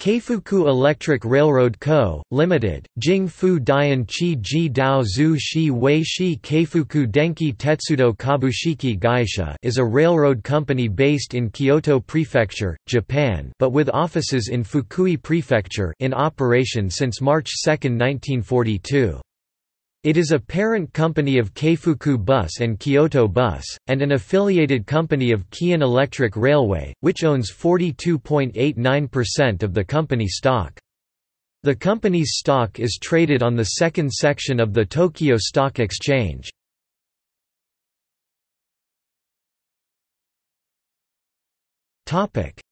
Keifuku Electric Railroad Co., Ltd., Jingfudianchi Gdouzushiwashi Keifuku Denki Tetsudo Kabushiki Gaisha is a railroad company based in Kyoto Prefecture, Japan, but with offices in Fukui Prefecture, in operation since March 2, 1942. It is a parent company of Keifuku Bus and Kyoto Bus, and an affiliated company of Keihan Electric Railway, which owns 42.89% of the company stock. The company's stock is traded on the second section of the Tokyo Stock Exchange.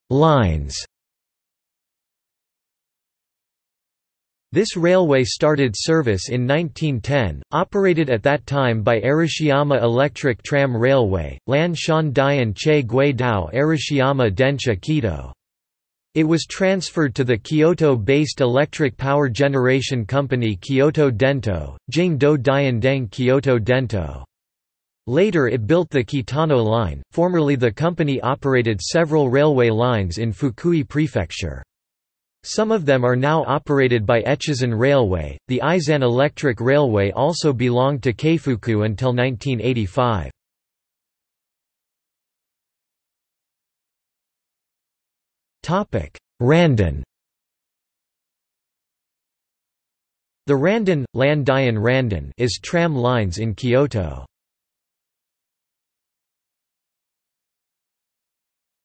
Lines. This railway started service in 1910, operated at that time by Arashiyama Electric Tram Railway, Lan Shan Dian Che Gui Dao Arashiyama Densha Kito. It was transferred to the Kyoto-based electric power generation company Kyoto Dento, Jingdo Diandeng Kyoto Dento. Later it built the Kitano Line. Formerly the company operated several railway lines in Fukui Prefecture. Some of them are now operated by Echizen Railway. The Eizan Electric Railway also belonged to Keifuku until 1985. Topic: Randen. The Randen, Landian Randen is tram lines in Kyoto.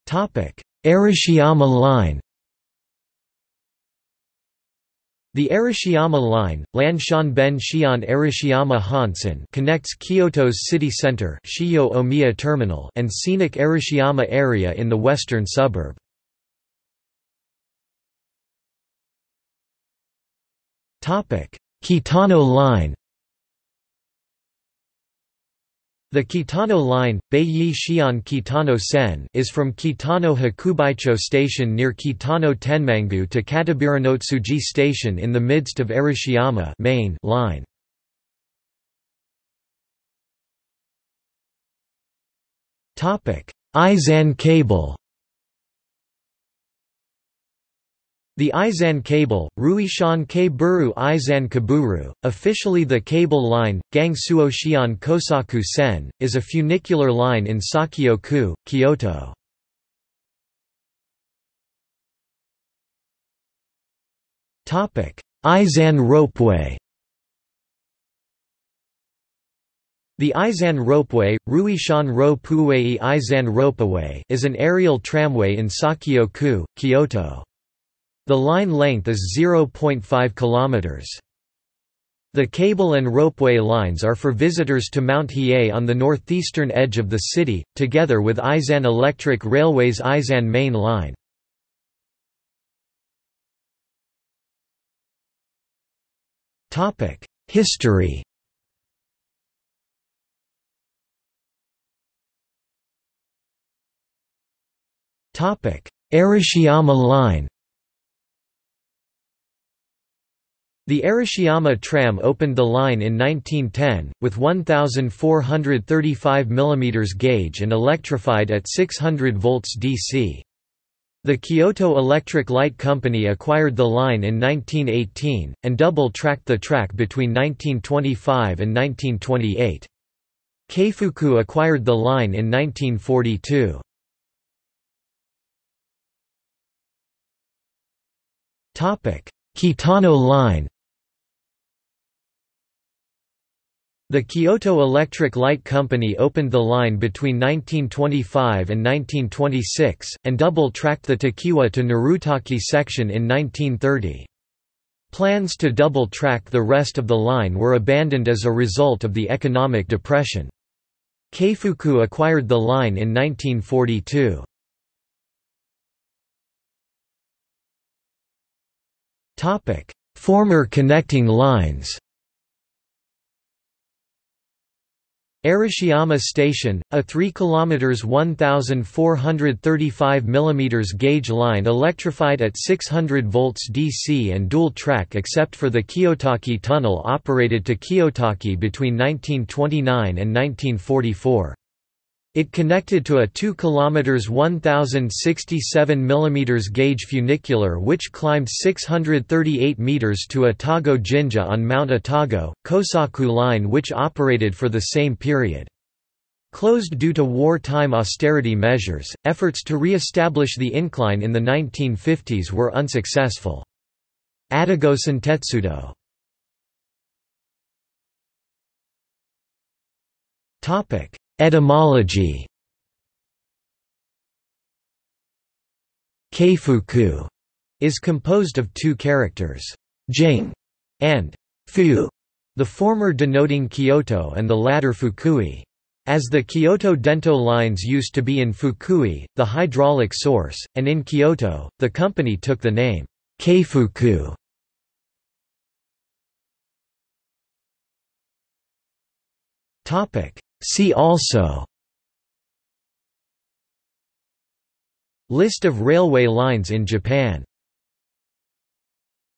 Topic: Arashiyama Line. The Arashiyama Line, Lanshan Ben Shion Arashiyama Hansen, connects Kyoto's city center Shio-Omiya Terminal and scenic Arashiyama area in the western suburb. Kitano Line. The Kitano Line, Beiyi Shion Kitano Sen, is from Kitano Hakubaicho Station near Kitano Tenmangu to Katabiranotsuji Station in the midst of Arashiyama Main Line. Eizan Cable. The Eizan Cable, Ruishan Keiburu Eizan Kaburu, officially the Cable Line, Gangsuo Shion Kosaku Sen, is a funicular line in Sakyo-ku, Kyoto. Eizan Ropeway. The Eizan Ropeway, Ruishan Ropeway Eizan Ropeway, is an aerial tramway in Sakyo-ku, Kyoto. The line length is 0.5 kilometers. The cable and ropeway lines are for visitors to Mount Hiei on the northeastern edge of the city, together with Eizan Electric Railway's Eizan Main Line. Topic: History. Topic: Arashiyama Line. The Arashiyama tram opened the line in 1910, with 1,435 mm gauge and electrified at 600 volts DC. The Kyoto Electric Light Company acquired the line in 1918, and double-tracked the track between 1925 and 1928. Keifuku acquired the line in 1942. Kitano Line. The Kyoto Electric Light Company opened the line between 1925 and 1926, and double-tracked the Takiwa to Narutaki section in 1930. Plans to double-track the rest of the line were abandoned as a result of the economic depression. Keifuku acquired the line in 1942. Former connecting lines. Arashiyama Station, a 3 km 1,435 mm gauge line electrified at 600 volts DC and dual track except for the Kiyotaki Tunnel operated to Kiyotaki between 1929 and 1944. It connected to a 2 km 1,067 mm gauge funicular which climbed 638 meters to Atago Jinja on Mount Atago, Kosaku Line which operated for the same period. Closed due to wartime austerity measures, efforts to re-establish the incline in the 1950s were unsuccessful. Atago Sentetsudo. Etymology. Keifuku is composed of two characters, jing and fu, the former denoting Kyoto and the latter Fukui. As the Kyoto Dento lines used to be in Fukui, the hydraulic source, and in Kyoto, the company took the name Keifuku. See also: List of railway lines in Japan.